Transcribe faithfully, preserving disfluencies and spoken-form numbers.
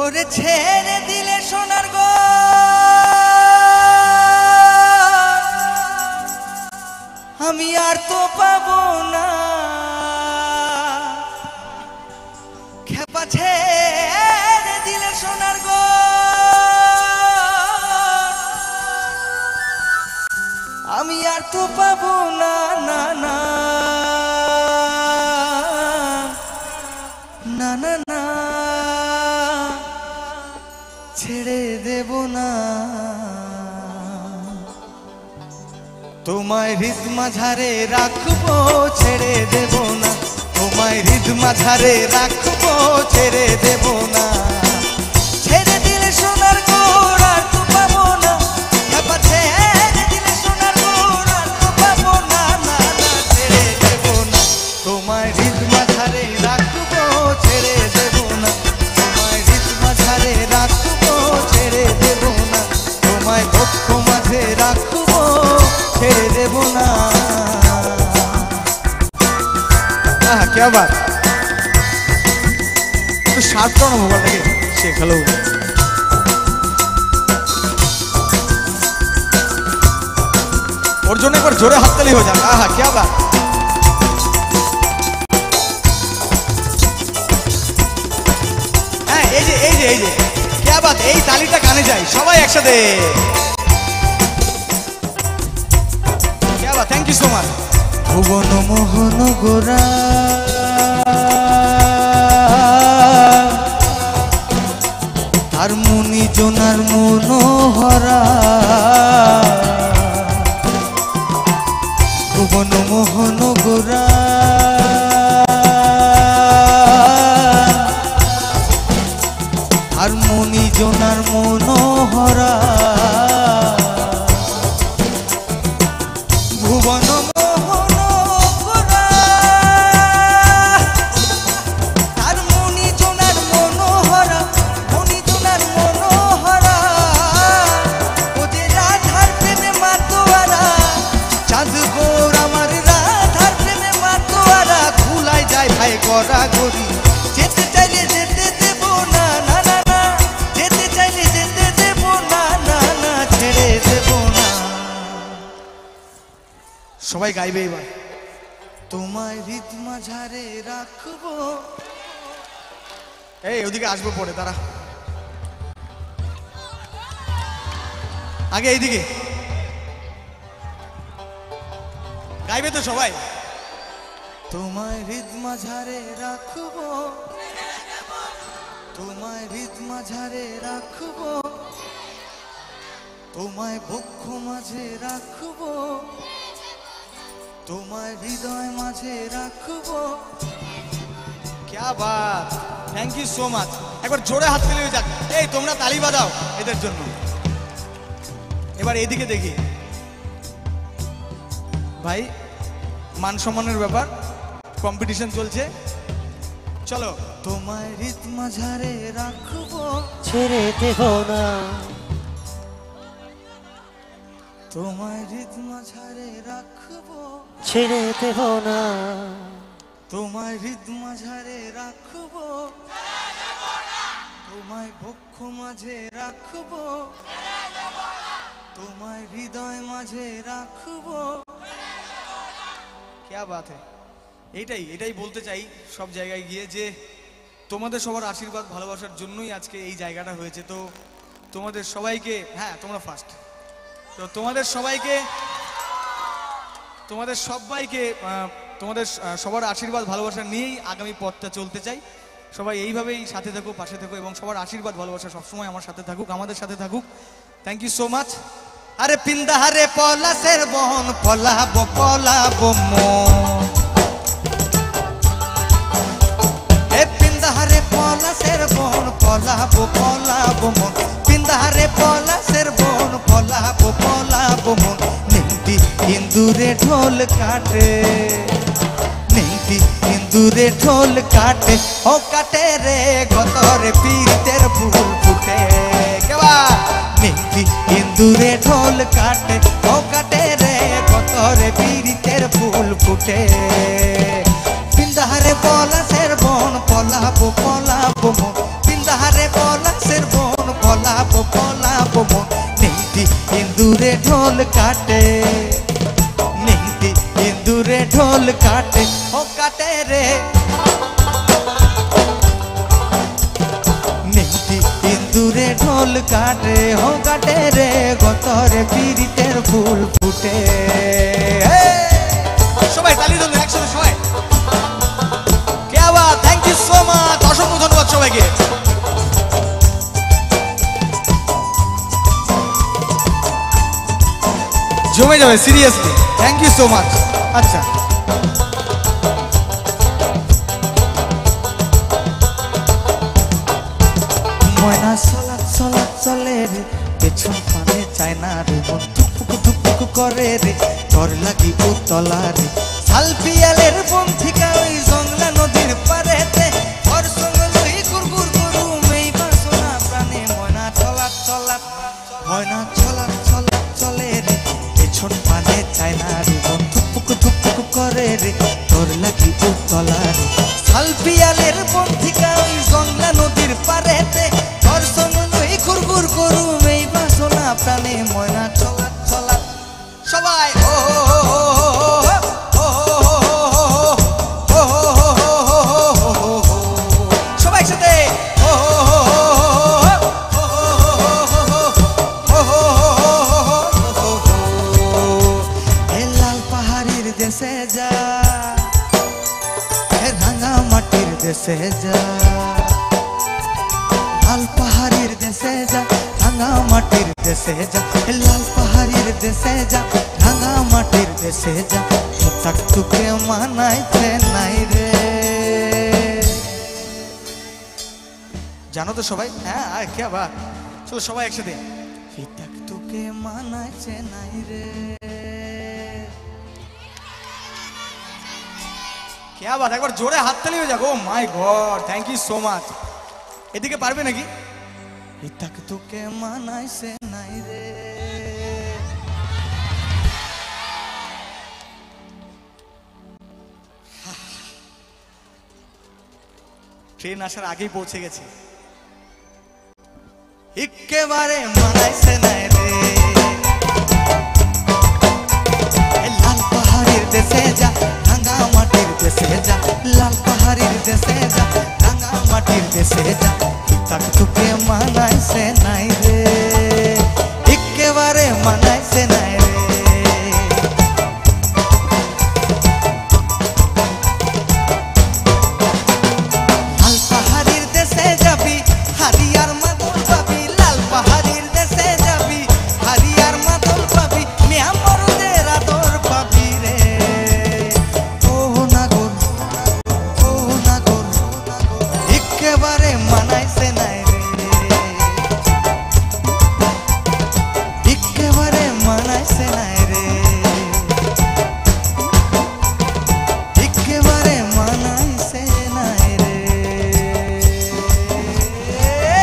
ওরে ছেড়ে দিলে সোনার গড় আমি আর তো পাবো না খেপা ছেড়ে দিলে সোনার গড় আমি আর তো পাবো না না না ना ना ना छेड़े देबो ना तुम्हारे हृदय माझारे राखबो छेड़े देबो ना तुम्हारे हृदय माझारे राखबो छेड़े देबो ना छेड़े दिले सोनार गौर आर तो पाबो ना बाबा छेड़े दिले सोनार गौर आर तो पाबो ना ना ना छेड़े देबो ना तुम्हारे हृदय माझारे राखबो ছেড়ে দেব না তোমায় হৃদ মাঝে রাখবো ছেড়ে দেব না তোমায় বক্ষ মাঝে রাখবো ছেড়ে দেব না আহ কি বাত তো সাতটা মোবাইল থেকে শেখালো ওর জন্য একবার জোরে হাততালি হয়ে যাক আহ কি বাত क्या बात है ताली काने जाए सबाई एक साथे क्या बात थैंक यू सो मच भुवन मोहन गोरा हारमोनी जोनार मनोहरा भुवन मोहन गोरा हारमोनी जोनार मनोहरा भुवन मोहन गोरा हारमोनी जोनार मनोहरा मनी जोनार मनोहरा ओदे राधार प्रेमे मातोयारा चाँद गोर आमार राधार प्रेमे मातोयारा खुलाय जाय भाई गोरा गोरी जेते चाइले जेते देबो ना सबाई गाइबे एबार तुम्हारे हृद माझारे राखबो ए ओदिके आसबो पड़े तारा आगे एदिके गाइबे तो सबाई तुम्हारे हृद माझारे राखबो तुम्हारे हृद माझारे राखबो তোমায় বক্ষ মাঝে রাখবো তোমায় হৃদয় মাঝে রাখবো क्या बात थैंक यू सो मच একবার জোরে হাত তুলে যাক এই তোমরা তালি বাজাও এদের জন্য এবার এদিকে দেখি ভাই মান সম্মানের ব্যাপার কম্পিটিশন চলছে চলো তোমায় হৃদ মাঝে রাখবো ছেড়ে দেব না তোমায় হৃদ মাঝে রাখবো ছেড়ে দেব না তোমায় হৃদ মাঝে রাখবো ছেড়ে দেব না তোমায় বক্ষ মাঝে রাখবো ছেড়ে দেব না তোমায় হৃদয় মাঝে রাখবো ছেড়ে দেব না কি बात है এটাই এটাই বলতে চাই সব জায়গায় গিয়ে যে তোমাদের সবার আশীর্বাদ ভালোবাসার জন্যই আজকে এই জায়গাটা হয়েছে তো তোমাদের সবাইকে হ্যাঁ তোমরা ফার্স্ট तो तुम्हारे सबाई के तुम्हारे सबाई के तुम्हारे सबार आशीर्वाद भालोबासा निये आगामी पथटा चलते चाई सबाई एइभाबेई साथे थाको पाशे थाको एबं सबार आशीर्वाद भालोबासा सब समय आमार साथे थाकुक आमादेर साथे थाकुक थैंक यू सो माच अरे पिंदाहारे पलासेर बहन पलाबो पलाबो मन ए पिंदाहारे पलासेर बहन पलाबो पलाबो मन पिंदाहारे पलासेर बहन पलाबो पलाबो मन निंदी इंदुरे ढोल काटे निंदी इंदुरे ढोल काटे ओ काटे रे गतरे पीरतेर फूल फुटे केवा निंदी इंदुरे ढोल काटे ओ काटे रे गतरे पीरतेर फूल फुटे पिंदाहारे पलासेर बहन पलाबो पलाबो मन पिंदाहारे पला ढोल काटे नीति इंदुरे ढोल काटे हो काटे रे नीति इंदुरे ढोल काटे हो काटे रे गतरे पीड़ितेर फूल फुटे सबाई ताली दो एक्शन सबाई क्या बात थैंक यू सो मच असंख्य धन्यवाद सबाईके जमे जाए seriously thank you so much. अच्छा मैना चला चला चले रे पेछन पाने चाय ना रे मन धुपुक धुपुक करे रे तोर लागी उतला रे सालपियालेर बंधिका ओई जंगला नदीर पारेते और संगलई गुरगुर गुरु मेई बासना प्राणे मैना चला चला मैना चला चला चले रे छोड़ पाने चाइना रे धुपुक धुपुक करे रे तोर लगी उतला रे सालपियालेर बंधिका ओई जंगला नदीर पारेते तोर संगलई गुरगुर गुरु मेई बासना प्राणे मैना चला चला सबाई ओ ओ ओ सबाई साथे देशे जा लाल पहाड़ी देशे जा रंगा माटी देशे जा लाल पहाड़ी देशे जा रंगा माटी देशे जा तक तुके मानाइते नाइ रे जानो तो सबाई हां आ क्या बात चलो सबाई एकसाथे तक तुके मानाइते नाइ रे क्या बात है एक बार जोरे हाथ ताली हो जाओ my god thank you so much এদিকে পারবে নাকি ইতাক তোকে মানাইছে নাই রে ট্রেন আসার আগেই পৌঁছে গেছে একেবারে মানাইছে নাই রে লাল পাহাড়ের দেশে যা लाल पहाड़ी देशे जा रंगा माटीर देशे जा तक